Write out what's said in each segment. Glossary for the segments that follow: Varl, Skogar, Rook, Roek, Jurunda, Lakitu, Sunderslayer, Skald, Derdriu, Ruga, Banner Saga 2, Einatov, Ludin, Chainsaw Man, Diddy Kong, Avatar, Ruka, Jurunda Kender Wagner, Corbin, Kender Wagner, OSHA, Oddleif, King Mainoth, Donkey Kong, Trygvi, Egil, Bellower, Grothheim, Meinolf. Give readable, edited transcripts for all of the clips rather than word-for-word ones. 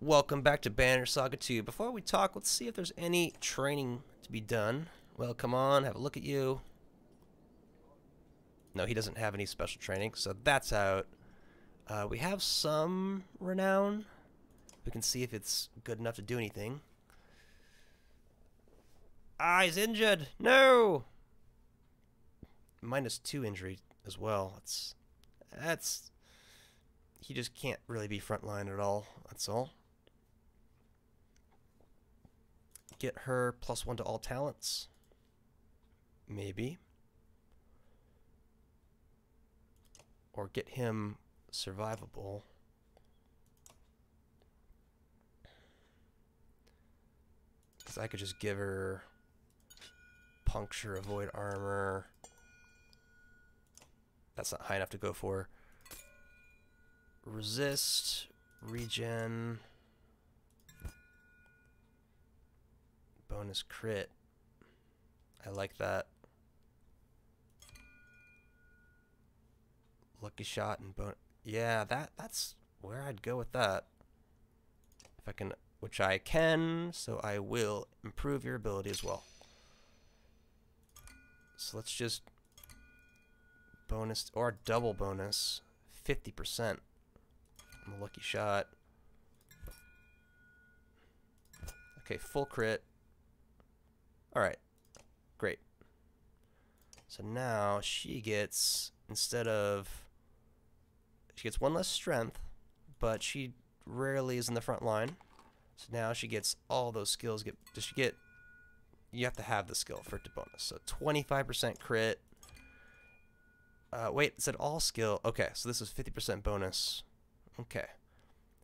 Welcome back to Banner Saga 2. Before we talk, let's see if there's any training to be done. Well, come on, have a look at you. No, he doesn't have any special training, so that's out. We have some renown. We can see if it's good enough to do anything. Ah, he's injured! No! -2 injury as well. That's... He just can't really be frontline at all. That's all. Get her +1 to all talents. Maybe. Or get him survivable. Because I could just give her puncture, avoid armor. That's not high enough to go for. Resist, regen, bonus crit. I like that. Lucky shot and bonus. Yeah, that's where I'd go with that. If I can, which I can, so I will improve your ability as well. So let's just bonus or double bonus 50%. The lucky shot. Okay, full crit. Alright, great. So now she gets, instead of, she gets one less strength, but she rarely is in the front line. So now she gets all those skills. Does she get, you have to have the skill for it to bonus. So 25% crit. Wait, it said all skill. Okay, so this is 50% bonus. Okay,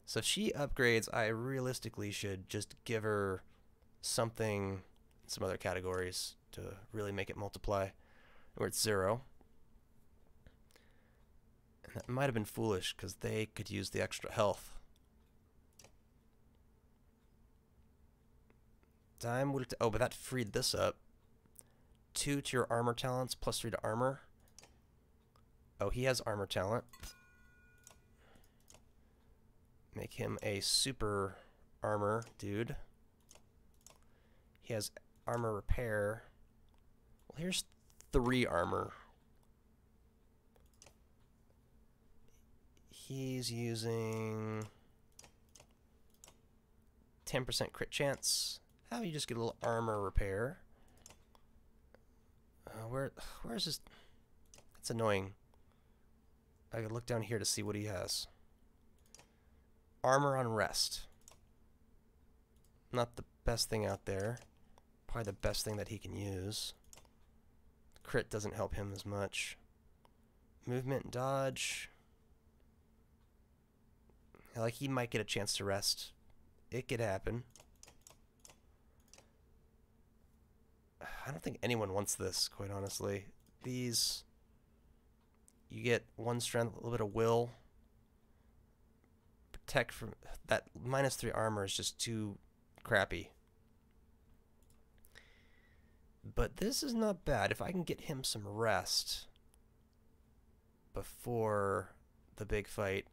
so if she upgrades, I realistically should just give her something, some other categories to really make it multiply, where it's 0. And that might have been foolish because they could use the extra health. Time would have to, oh, but that freed this up. 2 to your armor talents, +3 to armor. Oh, he has armor talent. Make him a super armor dude. He has armor repair. Well, here's 3 armor. He's using 10% crit chance. How do you just get a little armor repair? Where is this? That's annoying. I could look down here to see what he has. Armor on rest. Not the best thing out there. Probably the best thing that he can use. Crit doesn't help him as much. Movement and dodge. Like, he might get a chance to rest. It could happen. I don't think anyone wants this, quite honestly. These... You get 1 strength, a little bit of will. Tech from that -3 armor is just too crappy. But this is not bad. If I can get him some rest before the big fight,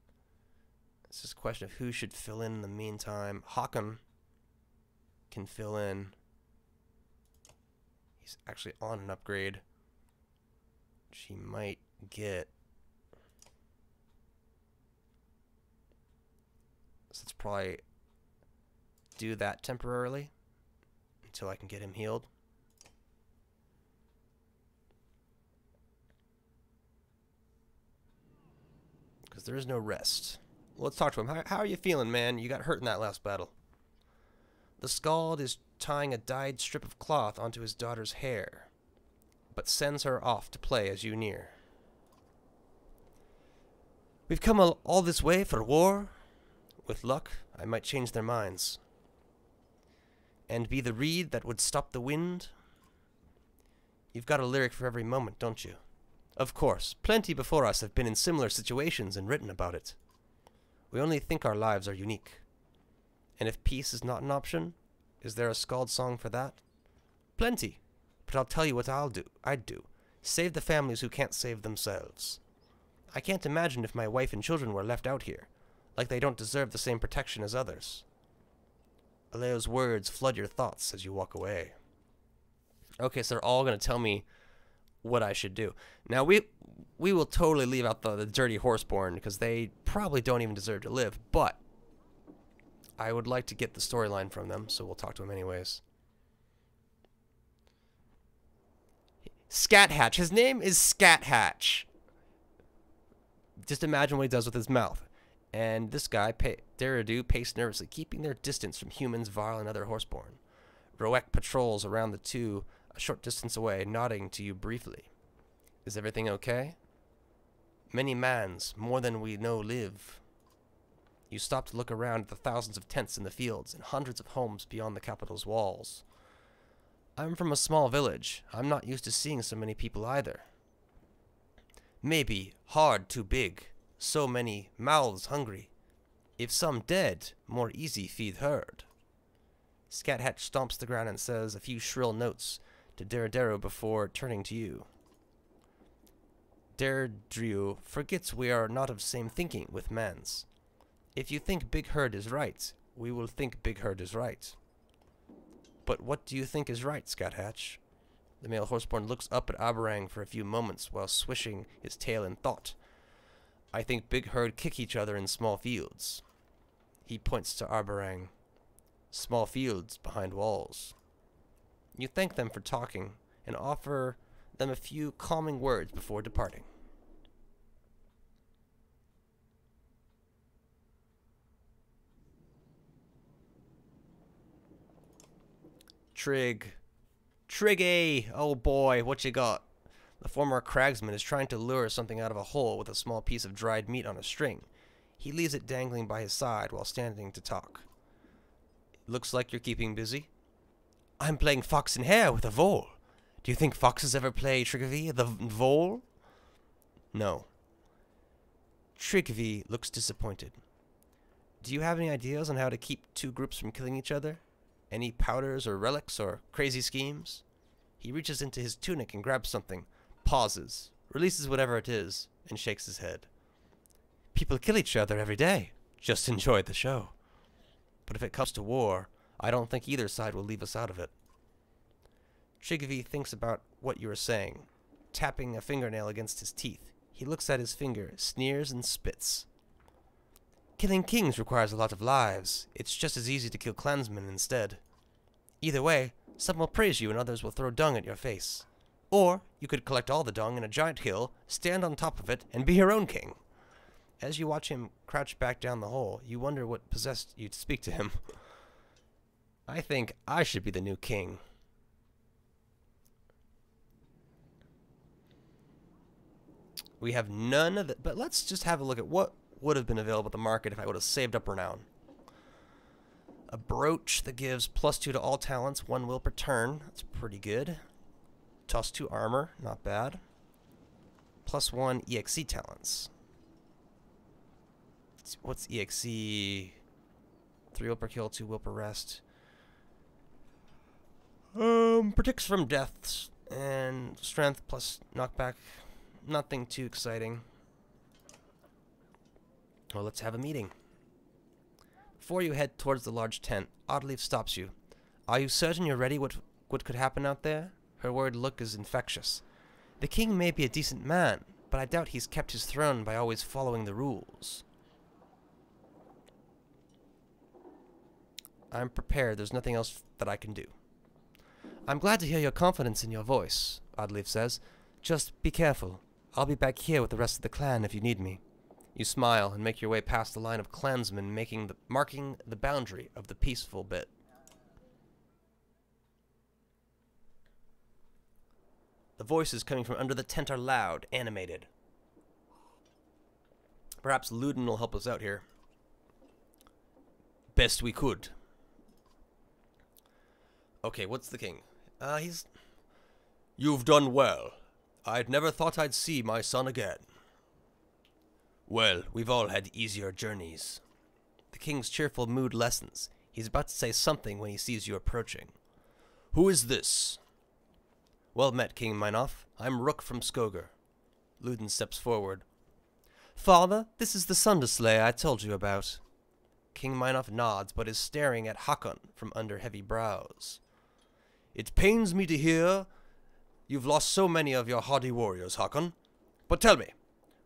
it's just a question of who should fill in the meantime. Hakon can fill in. He's actually on an upgrade. She might get. So let's probably do that temporarily until I can get him healed. Because there is no rest. Well, let's talk to him. How are you feeling, man? You got hurt in that last battle. The Skald is tying a dyed strip of cloth onto his daughter's hair, but sends her off to play as you near. We've come all this way for war. With luck, I might change their minds and be the reed that would stop the wind. You've got a lyric for every moment, don't you? Of course, plenty before us have been in similar situations and written about it. We only think our lives are unique. And if peace is not an option, is there a Skald song for that? Plenty, but I'll tell you what I'd do. Save the families who can't save themselves. I can't imagine if my wife and children were left out here. Like they don't deserve the same protection as others. Aleo's words flood your thoughts as you walk away. Okay, so they're all going to tell me what I should do. Now, we will totally leave out the dirty horseborn, because they probably don't even deserve to live, but I would like to get the storyline from them, so we'll talk to them anyways. Scathach. His name is Scathach. Just imagine what he does with his mouth. And this guy, Derdriu, paced nervously, keeping their distance from humans, Varl, and other horseborn. Roek patrols around the two a short distance away, nodding to you briefly. Is everything okay? Many mans, more than we know, live. You stop to look around at the thousands of tents in the fields and hundreds of homes beyond the capital's walls. I'm from a small village. I'm not used to seeing so many people either. Maybe hard too big. So many mouths hungry. If some dead, more easy feed herd. Scathach stomps the ground and says a few shrill notes to Derdriu before turning to you. Derdriu forgets we are not of same thinking with mans. If you think big herd is right, we will think big herd is right. But what do you think is right, Scathach? The male horseborn looks up at Aberang for a few moments while swishing his tail in thought. I think big herd kick each other in small fields. He points to Aberang. Small fields behind walls. You thank them for talking and offer them a few calming words before departing. Trygvi! Oh boy, what you got? The former cragsman is trying to lure something out of a hole with a small piece of dried meat on a string. He leaves it dangling by his side while standing to talk. Looks like you're keeping busy. I'm playing fox and hare with a vole. Do you think foxes ever play, Trygvi, the vole? No. Trygvi looks disappointed. Do you have any ideas on how to keep two groups from killing each other? Any powders or relics or crazy schemes? He reaches into his tunic and grabs something. Pauses, releases whatever it is, and shakes his head. People kill each other every day. Just enjoy the show. But if it comes to war, I don't think either side will leave us out of it. Trygvi thinks about what you are saying, tapping a fingernail against his teeth. He looks at his finger, sneers, and spits. Killing kings requires a lot of lives. It's just as easy to kill clansmen instead. Either way, some will praise you and others will throw dung at your face. Or you could collect all the dung in a giant hill, stand on top of it, and be your own king. As you watch him crouch back down the hole, you wonder what possessed you to speak to him. I think I should be the new king. We have none of it, but let's just have a look at what would have been available at the market if I would have saved up renown. A brooch that gives +2 to all talents, 1 will per turn. That's pretty good. +2 armor, not bad. +1 EXE talents. What's EXE? 3 will per kill, 2 will per rest. Protects from deaths and strength plus knockback. Nothing too exciting. Well, let's have a meeting. Before you head towards the large tent, Oddleif stops you. Are you certain you're ready what could happen out there? Her worried look is infectious. The king may be a decent man, but I doubt he's kept his throne by always following the rules. I'm prepared. There's nothing else that I can do. I'm glad to hear your confidence in your voice, Oddleif says. Just be careful. I'll be back here with the rest of the clan if you need me. You smile and make your way past the line of clansmen, marking the boundary of the peaceful bit. The voices coming from under the tent are loud, animated. Perhaps Ludin will help us out here. Best we could. Okay, what's the king? He's... You've done well. I'd never thought I'd see my son again. Well, we've all had easier journeys. The king's cheerful mood lessens. He's about to say something when he sees you approaching. Who is this? Well met, King Mainoth. I'm Rook from Skogar. Ludin steps forward. Father, this is the Sunderslayer I told you about. King Mainoth nods, but is staring at Hakon from under heavy brows. It pains me to hear you've lost so many of your hardy warriors, Hakon. But tell me,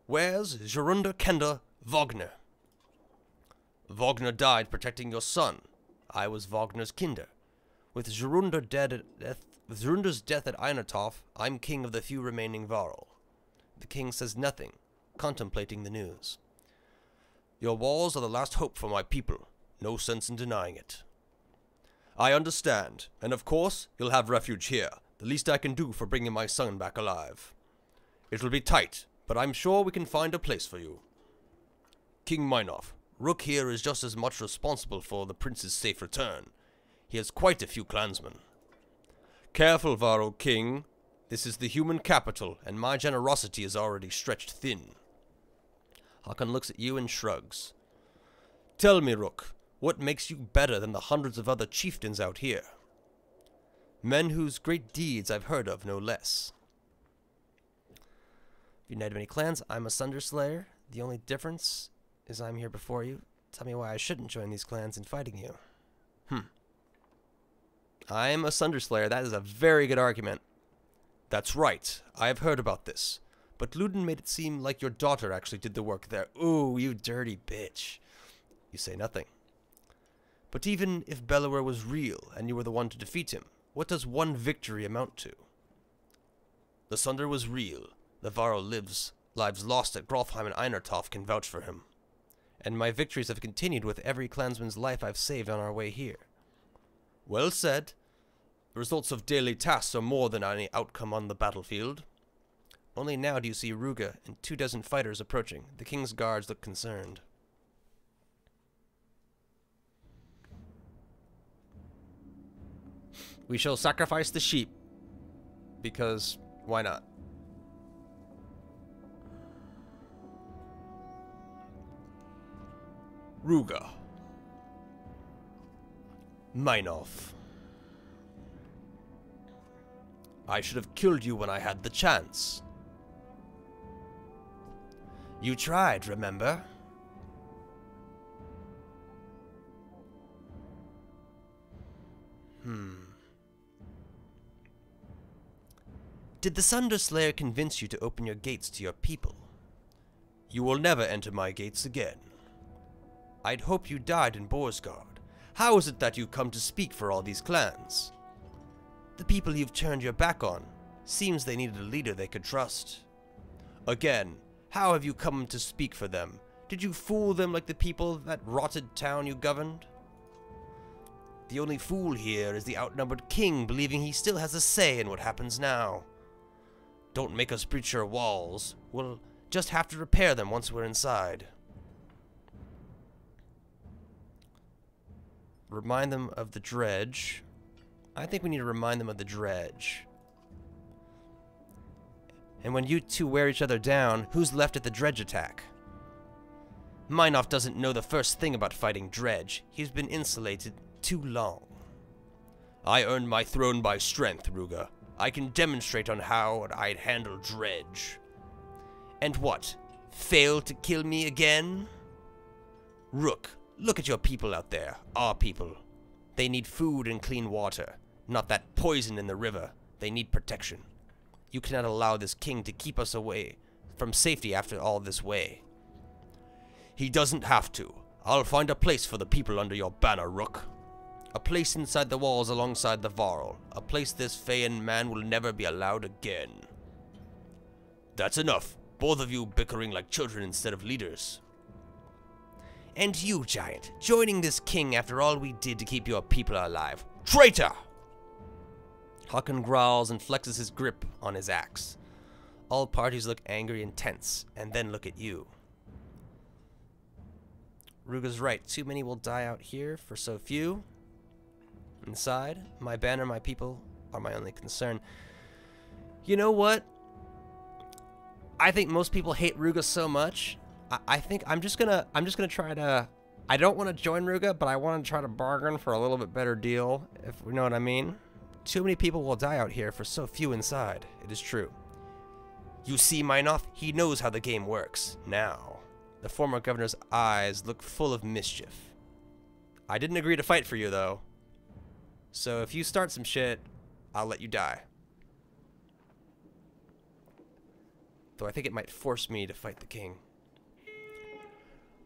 where's Jurunda Kender Wagner? Wagner died protecting your son. I was Wagner's kinder. With Jurunda's death at Einatov, I'm king of the few remaining Varl. The king says nothing, contemplating the news. Your walls are the last hope for my people. No sense in denying it. I understand, and of course, you'll have refuge here. The least I can do for bringing my son back alive. It'll be tight, but I'm sure we can find a place for you. King Mainoth, Rook here is just as much responsible for the prince's safe return. He has quite a few clansmen. Careful, Varro King. This is the human capital, and my generosity is already stretched thin. Hakon looks at you and shrugs. Tell me, Rook, what makes you better than the hundreds of other chieftains out here? Men whose great deeds I've heard of, no less. United many clans, I'm a Sunderslayer. The only difference is I'm here before you. Tell me why I shouldn't join these clans in fighting you. I'm a Sunderslayer. That is a very good argument. That's right. I have heard about this. But Ludin made it seem like your daughter actually did the work there. Ooh, you dirty bitch. You say nothing. But even if Bellower was real and you were the one to defeat him, what does one victory amount to? The Sunder was real. The Varro lives lost at Grothheim and Einatov can vouch for him. And my victories have continued with every clansman's life I've saved on our way here. Well said. The results of daily tasks are more than any outcome on the battlefield. Only now do you see Ruka and 24 fighters approaching. The king's guards look concerned. We shall sacrifice the sheep, because why not? Ruka. Meinolf. I should have killed you when I had the chance. You tried, remember? Did the Sunderslayer convince you to open your gates to your people? You will never enter my gates again. I'd hope you died in Borsgard. How is it that you come to speak for all these clans? The people you've turned your back on. Seems they needed a leader they could trust. Again, how have you come to speak for them? Did you fool them like the people of that rotted town you governed? The only fool here is the outnumbered king, believing he still has a say in what happens now. Don't make us breach your walls. We'll just have to repair them once we're inside. Remind them of the dredge. I think we need to remind them of the dredge. And when you two wear each other down, who's left at the dredge attack? Mainoth doesn't know the first thing about fighting dredge. He's been insulated too long. I earned my throne by strength, Ruka. I can demonstrate on how I'd handle dredge. And what? Fail to kill me again? Rook, look at your people out there. Our people. They need food and clean water. Not that poison in the river. They need protection. You cannot allow this king to keep us away from safety after all this way. He doesn't have to. I'll find a place for the people under your banner, Rook. A place inside the walls alongside the Varl. A place this Feyn man will never be allowed again. That's enough. Both of you bickering like children instead of leaders. And you, giant. Joining this king after all we did to keep your people alive. Traitor! Hakon growls and flexes his grip on his axe. All parties look angry and tense, and then look at you. Ruga's right. Too many will die out here for so few. Inside, my banner, my people are my only concern. You know what? I think most people hate Ruka so much. I think I'm just gonna try to. I don't want to join Ruka, but I want to try to bargain for a little bit better deal. If you know what I mean. Too many people will die out here for so few inside. It is true. You see, Mainoth, he knows how the game works now. The former governor's eyes look full of mischief. I didn't agree to fight for you, though. So if you start some shit, I'll let you die. Though I think it might force me to fight the king.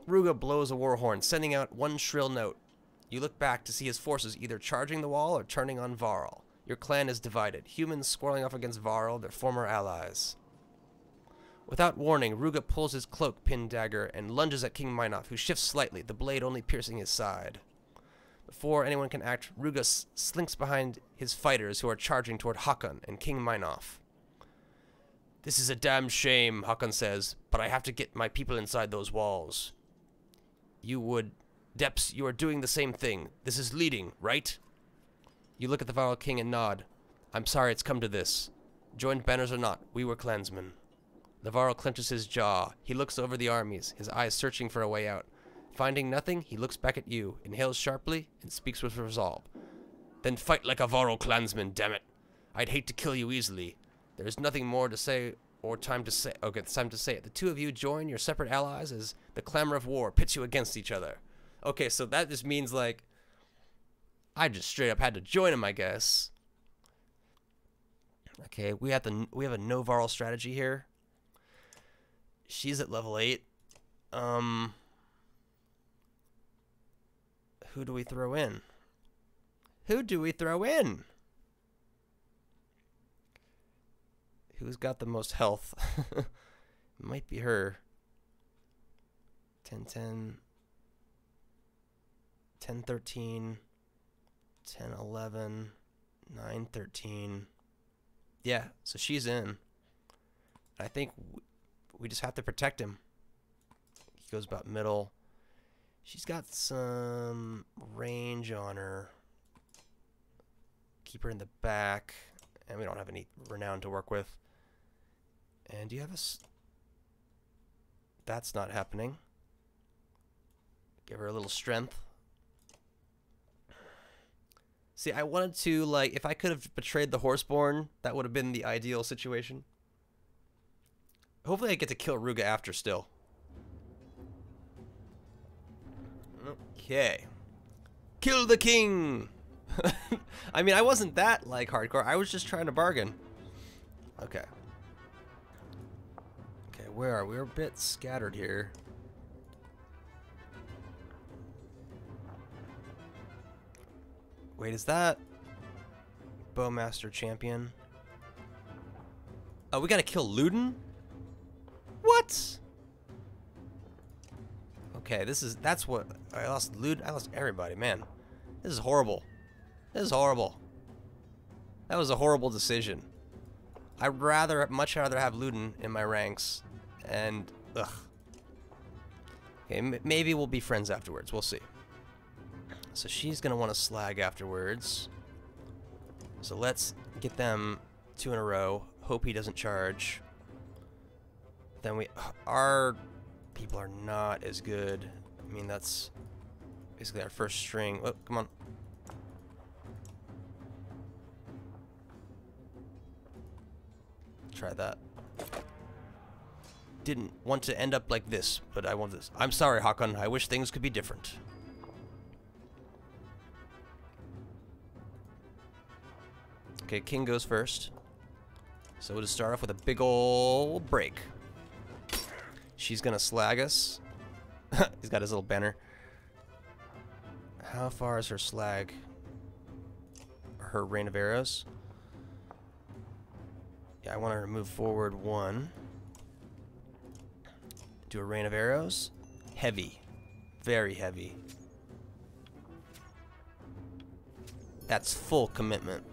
Ruga blows a war horn, sending out one shrill note. You look back to see his forces either charging the wall or turning on Varl. Your clan is divided, humans squirreling off against Varl, their former allies. Without warning, Ruga pulls his cloak-pinned dagger and lunges at King Mainoth, who shifts slightly, the blade only piercing his side. Before anyone can act, Ruga slinks behind his fighters, who are charging toward Hakon and King Mainoth. This is a damn shame, Hakon says, but I have to get my people inside those walls. You would... Depps, you are doing the same thing. This is leading, right? You look at the Varl King and nod. I'm sorry it's come to this. Joined banners or not, we were clansmen. The Varl clenches his jaw. He looks over the armies, his eyes searching for a way out. Finding nothing, he looks back at you, inhales sharply, and speaks with resolve. Then fight like a Varl clansman, dammit. I'd hate to kill you easily. There's nothing more to say or time to say. Okay, it's time to say it. The two of you join your separate allies as the clamor of war pits you against each other. Okay, so that just means, like, I just straight up had to join him, I guess. Okay, we have a no Varl strategy here. She's at level 8. Who do we throw in? Who do we throw in? Who's got the most health? Might be her. 10-10. 10-13. 10-11. 9-13. Yeah, so she's in. I think we just have to protect him. He goes about middle. She's got some range on her. Keep her in the back. And we don't have any renown to work with. And do you have a... That's not happening. Give her a little strength. See, I wanted to, like, if I could have betrayed the Horseborn, that would have been the ideal situation. Hopefully I get to kill Ruga after still. Okay. Kill the king! I mean, I wasn't that, like, hardcore. I was just trying to bargain. Okay. Okay, where are we? We're a bit scattered here. Wait, is that... Bowmaster Champion? Oh, we gotta kill Ludin? What? Okay, this is... That's what... I lost Ludin. I lost everybody, man. This is horrible. This is horrible. That was a horrible decision. I'd much rather have Ludin in my ranks. And, ugh. Okay, maybe we'll be friends afterwards. We'll see. So she's going to want to slag afterwards. So let's get them two in a row. Hope he doesn't charge. Then we... Our people are not as good. I mean, that's basically our first string. Oh, come on. Try that. Didn't want to end up like this, but I want this. I'm sorry, Hakon. I wish things could be different. Okay, king goes first. So we'll just start off with a big ol' break. She's gonna slag us. He's got his little banner. How far is her slag? Her rain of arrows? I want her to move forward 1. Do a rain of arrows. Heavy. Very heavy. That's full commitment.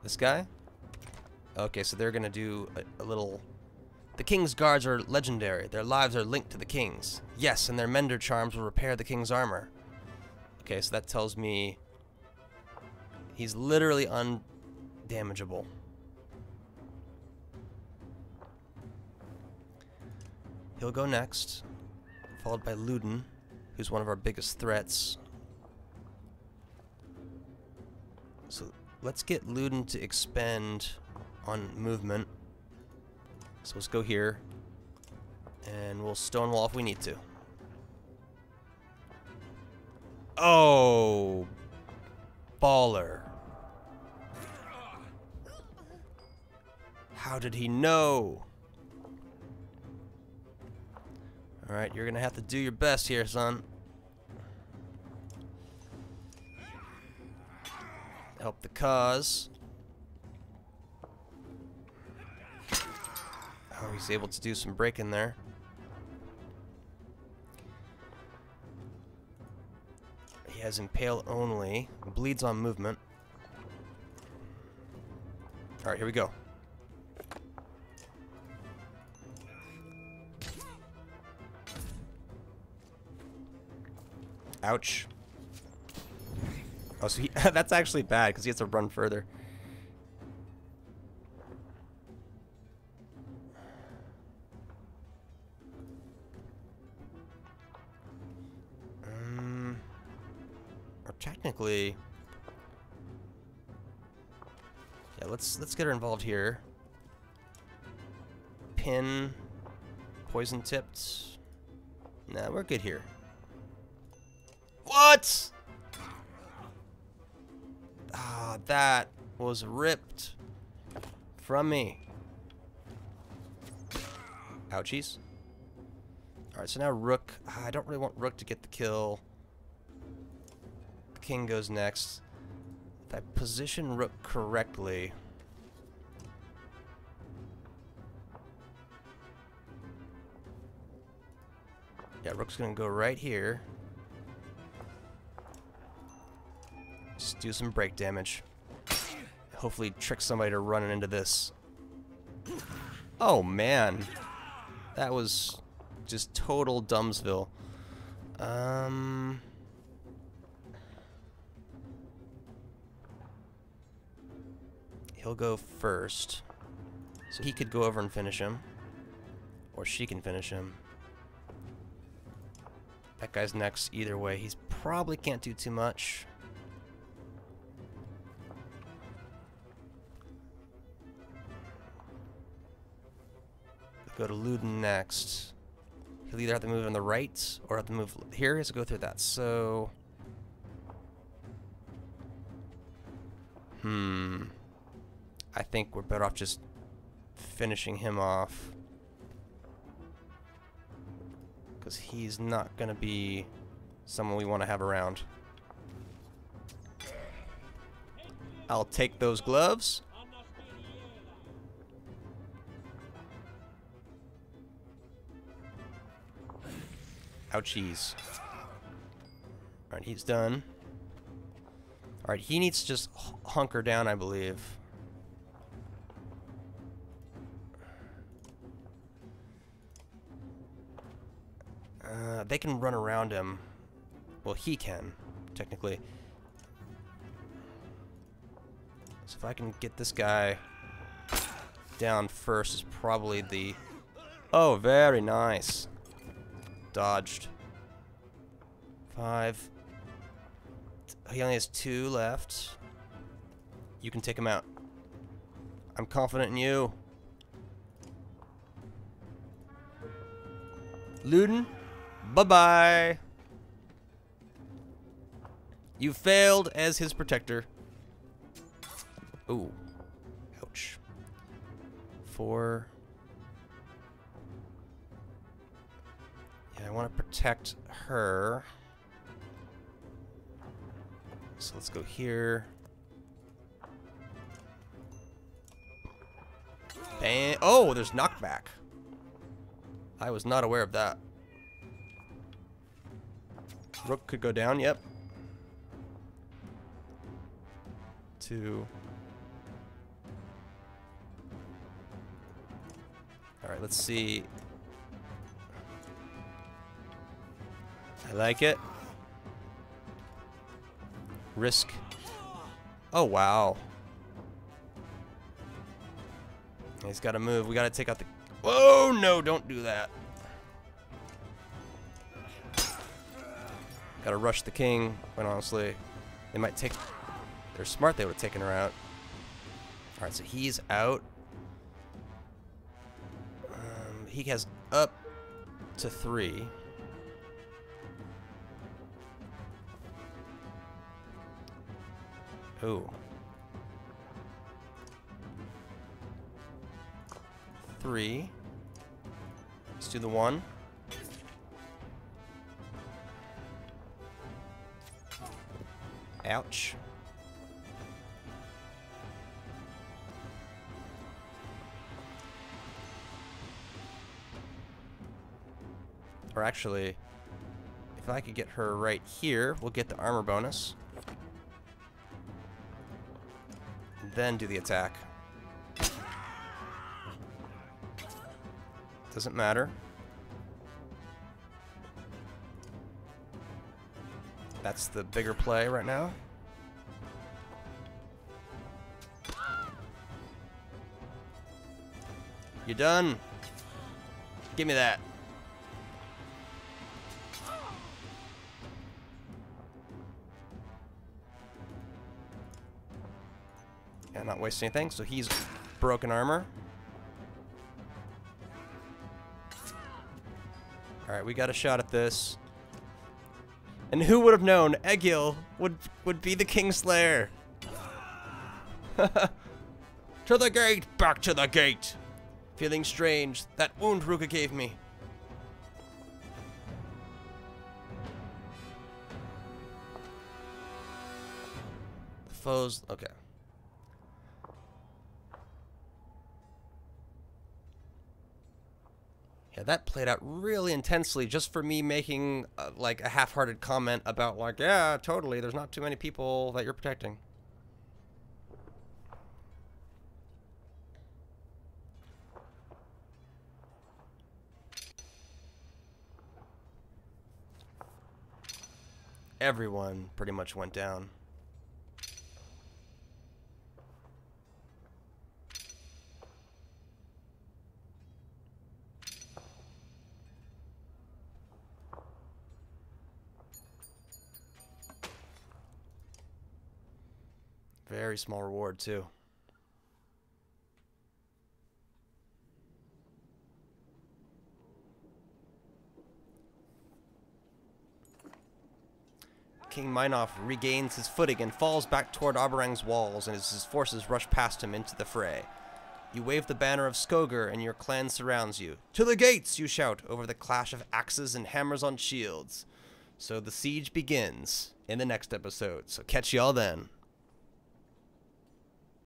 This guy? Okay, so they're gonna do a little... The king's guards are legendary. Their lives are linked to the king's. Yes, and their mender charms will repair the king's armor. Okay, so that tells me... He's literally undamageable. He'll go next, followed by Ludin, who's one of our biggest threats. So let's get Ludin to expend on movement. So let's go here, and we'll stonewall if we need to. Oh, baller. How did he know? All right, you're gonna have to do your best here, son. Help the cause. Oh, he's able to do some breaking there. He has impale only. Bleeds on movement. All right, here we go. Ouch. Oh, so he, that's actually bad because he has to run further. Or technically, yeah. Let's get her involved here. Pin, poison tipped. Nah, we're good here. What? Ah, that was ripped from me. Ouchies. Alright, so now Rook. I don't really want Rook to get the kill. The king goes next. If I position Rook correctly. Yeah, Rook's gonna go right here. Just do some break damage. Hopefully trick somebody to running into this. Oh man. That was just total Dumbsville. He'll go first. So he could go over and finish him. Or she can finish him. That guy's next either way. He's probably can't do too much. Go to Ludin next. He'll either have to move on the right or have to move here. He has to go through that. So, I think we're better off just finishing him off because he's not going to be someone we want to have around. I'll take those gloves. Ouchies. Alright, he's done. Alright, he needs to just hunker down, I believe. They can run around him. Well, he can, technically. So if I can get this guy down first is probably the... Oh, very nice. Dodged. 5. He only has 2 left. You can take him out. I'm confident in you. Ludin, bye-bye. You failed as his protector. Ooh. Ouch. 4. I want to protect her. So let's go here. Bam. Oh, there's knockback. I was not aware of that. Rook could go down, yep. 2. Alright, let's see. I like it. Risk. Oh, wow. He's got to move. We got to take out the... Whoa, no, don't do that. Got to rush the king. But honestly, they might take... They're smart. They would have taken her out. All right, so he's out. He has up to 3. Oh. 3. Let's do the 1. Ouch. Or actually, if I could get her right here, we'll get the armor bonus. Then do the attack. Doesn't matter. That's the bigger play right now. You're done. Give me that. Yeah, not wasting anything, so he's broken armor. Alright, we got a shot at this. And who would have known Egil would be the Kingslayer? To the gate! Back to the gate! Feeling strange. That wound Ruka gave me. The foes... Okay. Yeah, that played out really intensely just for me making, like, a half-hearted comment about, like, yeah, totally, there's not too many people that you're protecting. Everyone pretty much went down. Very small reward, too. King Mainoth regains his footing and falls back toward Aberang's walls, and as his forces rush past him into the fray. You wave the banner of Skogar, and your clan surrounds you. To the gates, you shout, over the clash of axes and hammers on shields. So the siege begins in the next episode, so catch y'all then.